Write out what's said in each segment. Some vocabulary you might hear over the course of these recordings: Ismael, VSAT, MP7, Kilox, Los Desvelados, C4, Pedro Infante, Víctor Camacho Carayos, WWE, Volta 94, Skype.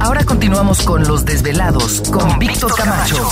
Ahora continuamos con Los Desvelados, con Víctor Camacho.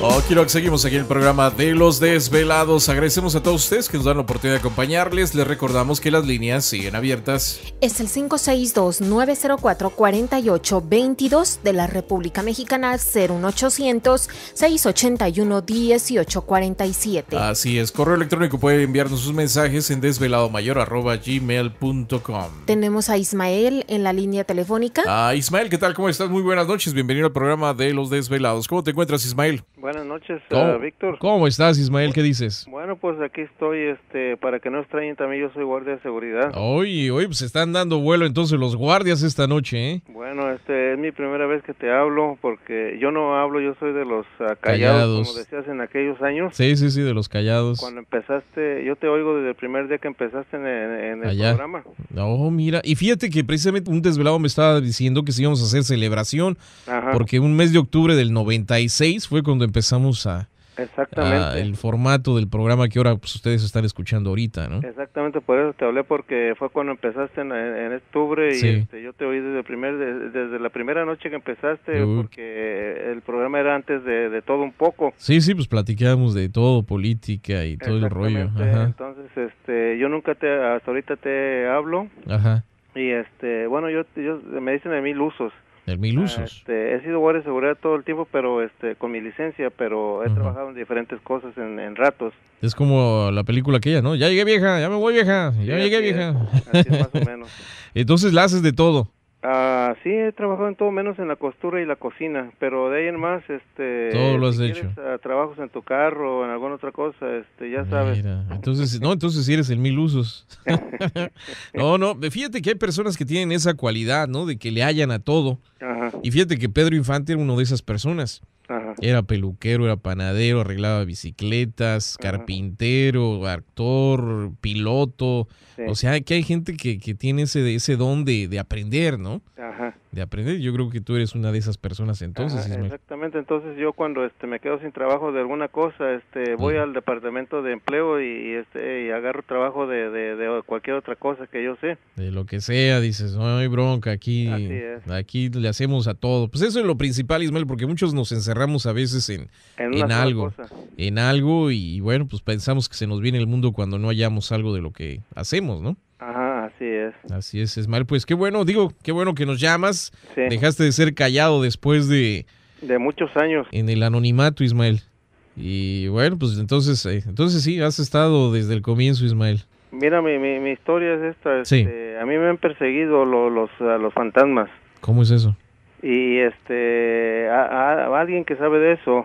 Oh, Kilox, seguimos aquí en el programa de Los Desvelados. Agradecemos a todos ustedes que nos dan la oportunidad de acompañarles. Les recordamos que las líneas siguen abiertas. Es el 562-904-4822 de la República Mexicana, 01800-681-1847. Así es, correo electrónico, puede enviarnos sus mensajes en desveladomayor@gmail.com. Tenemos a Ismael en la línea telefónica. Ah, Ismael, ¿qué tal? ¿Cómo estás? Muy buenas noches, bienvenido al programa de Los Desvelados. ¿Cómo te encuentras, Ismael? Buenas noches, Víctor. ¿Cómo estás, Ismael? ¿Qué dices? Bueno, pues aquí estoy, para que no extrañen también, yo soy guardia de seguridad. Oye, pues están dando vuelo entonces los guardias esta noche, ¿eh? Bueno, es mi primera vez que te hablo, porque yo no hablo, yo soy de los callados, como decías en aquellos años. Sí, de los callados. Cuando empezaste, yo te oigo desde el primer día que empezaste en el programa. No, mira, y fíjate que precisamente un desvelado me estaba diciendo que sí íbamos a hacer celebración, porque un mes de octubre del 96 fue cuando empezamos a el formato del programa que ahora pues ustedes están escuchando ahorita, ¿no? Exactamente, por eso te hablé, porque fue cuando empezaste en octubre, sí. Y yo te oí desde la primera noche que empezaste, porque el programa era antes de todo un poco. Sí, pues platicábamos de todo, política y todo el rollo. Ajá. Entonces, yo nunca hasta ahorita te hablo. Ajá. Y bueno, yo me dicen de Mil Usos. El Mil Usos. He sido guardia de seguridad todo el tiempo, pero con mi licencia, pero he trabajado en diferentes cosas en ratos. Es como la película aquella, ¿no? Ya llegué, vieja, ya me voy, vieja, ya llegué, vieja. Así es, más o menos. Entonces, ¿la haces de todo? Sí, he trabajado en todo menos en la costura y la cocina, pero de ahí en más, todo lo has hecho. Trabajos en tu carro o en alguna otra cosa, ya sabes. Mira, entonces sí eres el Mil Usos. No, fíjate que hay personas que tienen esa cualidad, ¿no? De que le hallan a todo. Ajá. Y fíjate que Pedro Infante era uno de esas personas. Ajá. Era peluquero, era panadero, arreglaba bicicletas, carpintero, actor, piloto. Sí. O sea, que hay gente que tiene ese don de aprender, ¿no? Ajá. De aprender. Yo creo que tú eres una de esas personas entonces. Ajá, exactamente. Entonces yo cuando me quedo sin trabajo de alguna cosa, voy al departamento de empleo y agarro trabajo de cualquier otra cosa que yo sé. De lo que sea, dices, no hay bronca, aquí le hacemos a todo. Pues eso es lo principal, Ismael, porque muchos nos encerramos a veces en algo y bueno, pues pensamos que se nos viene el mundo cuando no hallamos algo de lo que hacemos, ¿no? Ajá, así es. Así es, Ismael, pues qué bueno que nos llamas. Sí. Dejaste de ser callado después de muchos años en el anonimato, Ismael. Y bueno, pues entonces sí, has estado desde el comienzo, Ismael. Mira, mi historia es esta. Sí. A mí me han perseguido los fantasmas. ¿Cómo es eso? Y a alguien que sabe de eso,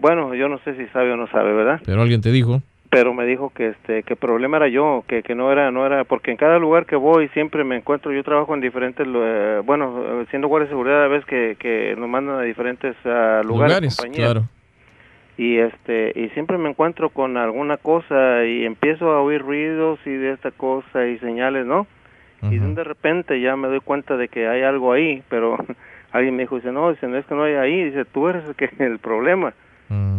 bueno, yo no sé si sabe o no sabe, ¿verdad? Pero alguien te dijo. Pero me dijo que el problema era yo, que no era, porque en cada lugar que voy siempre me encuentro, yo trabajo en diferentes, bueno, siendo guardia de seguridad a veces que nos mandan a diferentes lugares, compañías. Claro. Y siempre me encuentro con alguna cosa y empiezo a oír ruidos y de esta cosa y señales, ¿no? Y de repente ya me doy cuenta de que hay algo ahí, pero alguien me dijo, dice, no es que no hay ahí, dice, tú eres el problema.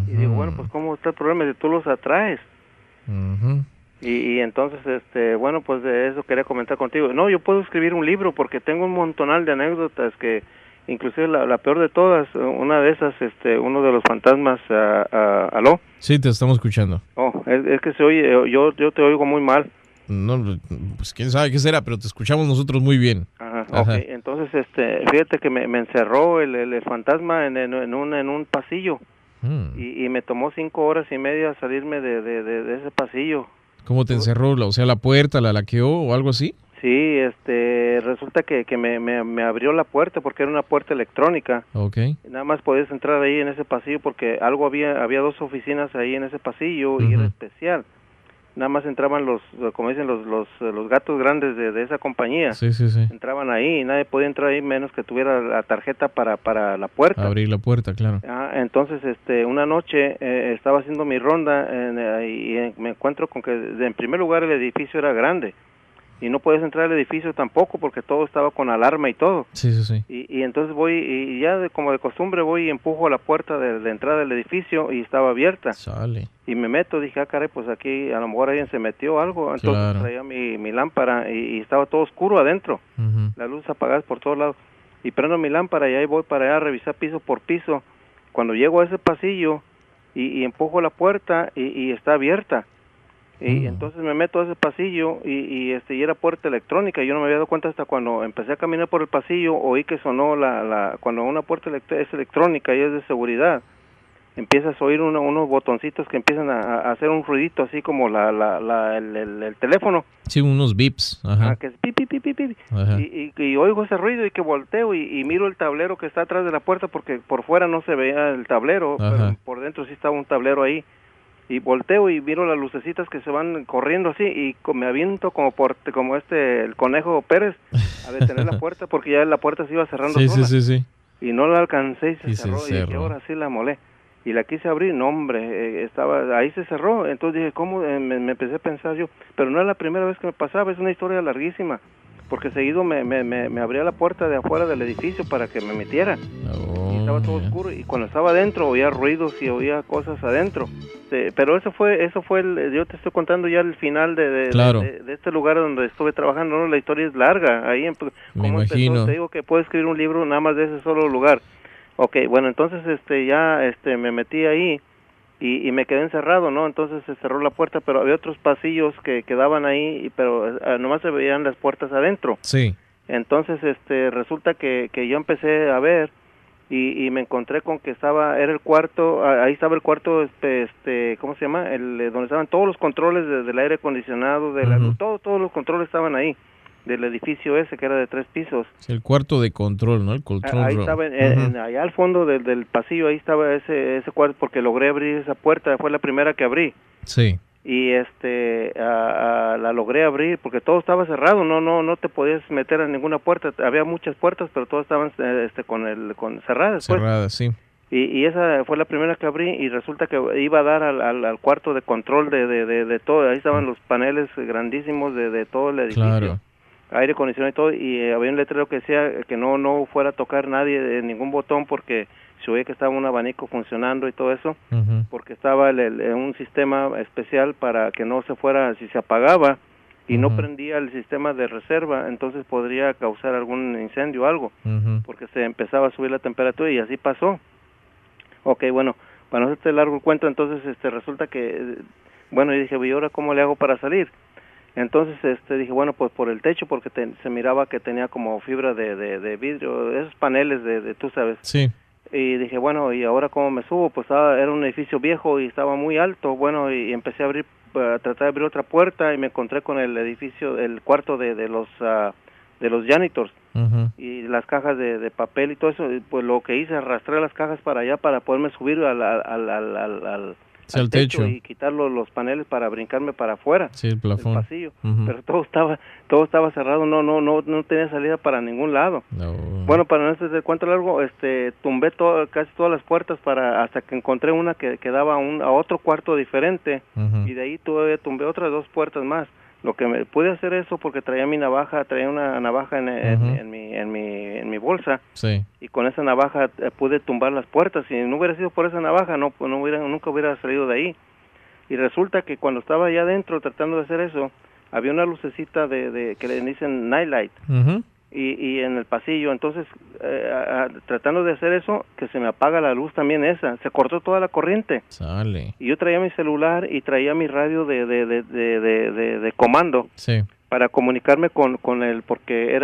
Y digo, bueno, pues ¿cómo está el problema? Dice, tú los atraes. Y entonces, bueno, pues de eso quería comentar contigo. No, yo puedo escribir un libro porque tengo un montonal de anécdotas que, inclusive la peor de todas, una de esas, uno de los fantasmas, ¿aló? Sí, te estamos escuchando. Oh, es que se oye, yo te oigo muy mal. No, pues quién sabe qué será, pero te escuchamos nosotros muy bien. Ajá. Okay. Entonces, fíjate que me encerró el fantasma en un pasillo. Y me tomó 5 horas y media salirme de ese pasillo. ¿Cómo te encerró? O sea, la puerta, la laqueó o algo así. Sí, resulta que me abrió la puerta porque era una puerta electrónica. Okay. Nada más podías entrar ahí en ese pasillo porque había dos oficinas ahí en ese pasillo y era especial. nada más entraban los, como dicen, los gatos grandes de esa compañía. Sí, sí, sí. Entraban ahí y nadie podía entrar ahí menos que tuviera la tarjeta para la puerta. Abrir la puerta, claro. Ah, entonces, una noche estaba haciendo mi ronda y me encuentro con que, en primer lugar, el edificio era grande. Y no puedes entrar al edificio tampoco porque todo estaba con alarma y todo. Sí, sí, sí. Y entonces voy, y ya como de costumbre voy y empujo a la puerta de entrada del edificio y estaba abierta. Sale. Y me meto, dije, ah, caray, pues aquí a lo mejor alguien se metió algo. Entonces claro, traía mi lámpara y estaba todo oscuro adentro. Uh-huh. Las luces apagadas por todos lados. Y prendo mi lámpara y ahí voy para allá a revisar piso por piso. Cuando llego a ese pasillo y empujo la puerta y está abierta. Y entonces me meto a ese pasillo y era puerta electrónica. Yo no me había dado cuenta hasta cuando empecé a caminar por el pasillo, oí que sonó cuando una puerta es electrónica y es de seguridad, empiezas a oír unos botoncitos que empiezan a hacer un ruidito así como el teléfono. Sí, unos bips. Ajá. Ah, que es pip, pip, pip, pip, pip. Ajá. Y oigo ese ruido y que volteo y miro el tablero que está atrás de la puerta porque por fuera no se veía el tablero, pero por dentro sí estaba un tablero ahí. Y volteo y miro las lucecitas que se van corriendo así y me aviento como el Conejo Pérez a detener la puerta porque ya la puerta se iba cerrando sola. Sí, sí, sí. Y no la alcancé y se cerró. Y ahora sí la molé. Y la quise abrir, no hombre, estaba ahí se cerró. Entonces dije, ¿cómo? Me empecé a pensar yo, pero no es la primera vez que me pasaba, es una historia larguísima. Porque seguido me abría la puerta de afuera del edificio para que me metiera. Oh, y estaba todo oscuro y cuando estaba adentro oía ruidos y oía cosas adentro. Pero eso fue yo te estoy contando ya el final de este lugar donde estuve trabajando, ¿no? La historia es larga. Ahí te digo que puedo escribir un libro nada más de ese solo lugar. Okay, bueno, entonces me metí ahí y me quedé encerrado, ¿no? Entonces se cerró la puerta, pero había otros pasillos que quedaban ahí, pero nomás se veían las puertas adentro. Sí. Entonces resulta que yo empecé a ver y me encontré con que era el cuarto, ahí estaba el cuarto, ¿cómo se llama? Donde estaban todos los controles del aire acondicionado, de la luz, todos los controles estaban ahí. Del edificio ese que era de 3 pisos. El cuarto de control, ¿no? El control ahí estaba, allá al fondo del pasillo, ahí estaba ese cuarto porque logré abrir esa puerta, fue la primera que abrí. Sí. Y la logré abrir porque todo estaba cerrado, no te podías meter a ninguna puerta, había muchas puertas pero todas estaban con cerradas. Cerradas, sí. Y esa fue la primera que abrí y resulta que iba a dar al cuarto de control de todo, ahí estaban los paneles grandísimos de todo el edificio. Claro. Aire acondicionado y todo, y había un letrero que decía que no fuera a tocar nadie ningún botón porque se oía que estaba un abanico funcionando y todo eso, porque estaba un sistema especial para que no se fuera, si se apagaba y no prendía el sistema de reserva, entonces podría causar algún incendio o algo, porque se empezaba a subir la temperatura y así pasó. Ok, bueno, para no hacerte largo el cuento, entonces resulta que, bueno, yo dije, ¿y ahora cómo le hago para salir? Entonces dije, bueno, pues por el techo, porque se miraba que tenía como fibra de vidrio, esos paneles de tú sabes. Sí. Y dije, bueno, ¿y ahora cómo me subo? Pues era un edificio viejo y estaba muy alto, bueno, y empecé a tratar de abrir otra puerta y me encontré con el edificio, el cuarto de los janitors. Y las cajas de papel y todo eso, y pues lo que hice, arrastré las cajas para allá para poderme subir al techo y quitar los paneles para brincarme para afuera, el plafón, el pasillo, pero todo estaba cerrado, no tenía salida para ningún lado. Bueno, para no hacer el cuento largo, tumbé casi todas las puertas hasta que encontré una que daba a otro cuarto diferente, y de ahí todavía tumbé otras 2 puertas más. Lo que me pude hacer eso porque traía una navaja en mi bolsa, y con esa navaja pude tumbar las puertas. Si no hubiera sido por esa navaja, nunca hubiera salido de ahí. Y resulta que cuando estaba allá adentro tratando de hacer eso, había una lucecita que le dicen night light, y en el pasillo. Entonces, tratando de hacer eso, que se me apaga la luz también esa. Se cortó toda la corriente. Sale. Y yo traía mi celular y traía mi radio de comando. Sí. Para comunicarme con él, porque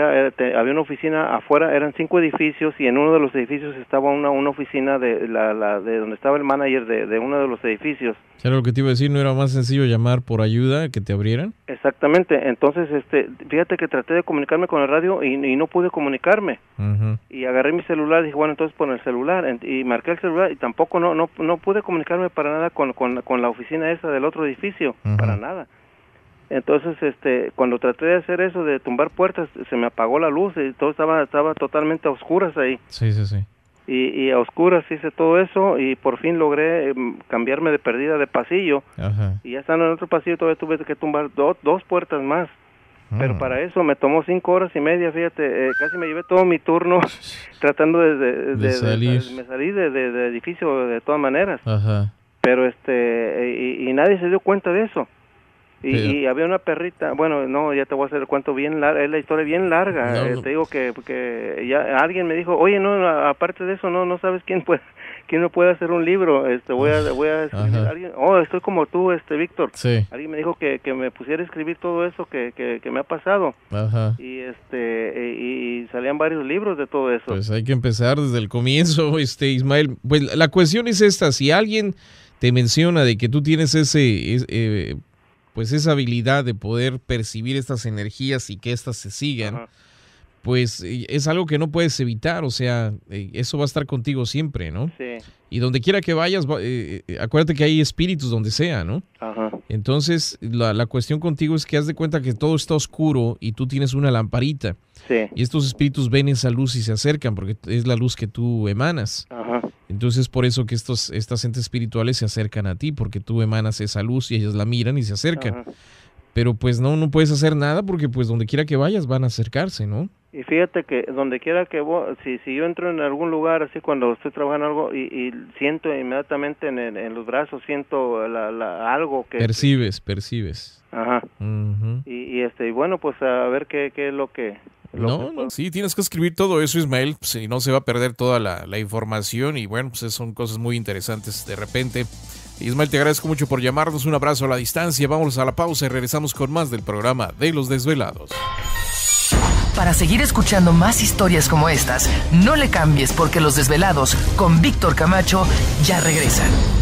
había una oficina afuera, eran 5 edificios, y en uno de los edificios estaba una oficina de donde estaba el manager de uno de los edificios. Era lo que te iba a decir, ¿no era más sencillo llamar por ayuda que te abrieran? Exactamente, entonces fíjate que traté de comunicarme con el radio y no pude comunicarme. Y agarré mi celular y dije, bueno, entonces pon el celular, y marqué el celular y tampoco no pude comunicarme para nada con la oficina esa del otro edificio, para nada. Entonces, cuando traté de hacer eso, de tumbar puertas, se me apagó la luz y todo estaba totalmente a oscuras ahí. Sí, sí, sí. Y a oscuras hice todo eso y por fin logré cambiarme de perdida de pasillo. Ajá. Y ya estando en otro pasillo todavía tuve que tumbar dos puertas más. Pero para eso me tomó 5 horas y media, fíjate, casi me llevé todo mi turno tratando de salir. Me salí de edificio de todas maneras. Ajá. Pero y nadie se dio cuenta de eso. Y había una perrita, bueno, no, ya te voy a hacer el cuento bien largo, es la historia bien larga. No, te digo que ya alguien me dijo, oye, no, aparte de eso, no sabes quién no puede hacer un libro, voy a escribir. Alguien, estoy como tú, Víctor. Sí. Alguien me dijo que me pusiera a escribir todo eso que me ha pasado. Ajá. Y y salían varios libros de todo eso. Pues hay que empezar desde el comienzo, Ismael. Pues la cuestión es esta: si alguien te menciona de que tú tienes pues esa habilidad de poder percibir estas energías y que estas se sigan, ajá, pues es algo que no puedes evitar, o sea, eso va a estar contigo siempre, ¿no? Sí. Y donde quiera que vayas, acuérdate que hay espíritus donde sea, ¿no? Ajá. Entonces, la cuestión contigo es que haz de cuenta que todo está oscuro y tú tienes una lamparita. Sí. Y estos espíritus ven esa luz y se acercan porque es la luz que tú emanas. Ajá. Entonces, por eso que estas entes espirituales se acercan a ti, porque tú emanas esa luz y ellas la miran y se acercan. Ajá. Pero pues no puedes hacer nada porque pues donde quiera que vayas van a acercarse, ¿no? Y fíjate que donde quiera que voy, si yo entro en algún lugar, así cuando estoy trabajando algo y siento inmediatamente en los brazos, siento algo que... Percibes. Ajá. Uh-huh. Y bueno, pues a ver qué es lo que... Sí, tienes que escribir todo eso, Ismael, si no se va a perder toda la información y bueno, pues son cosas muy interesantes de repente. Ismael, te agradezco mucho por llamarnos, un abrazo a la distancia, vamos a la pausa y regresamos con más del programa de Los Desvelados. Para seguir escuchando más historias como estas, no le cambies porque Los Desvelados con Víctor Camacho ya regresan.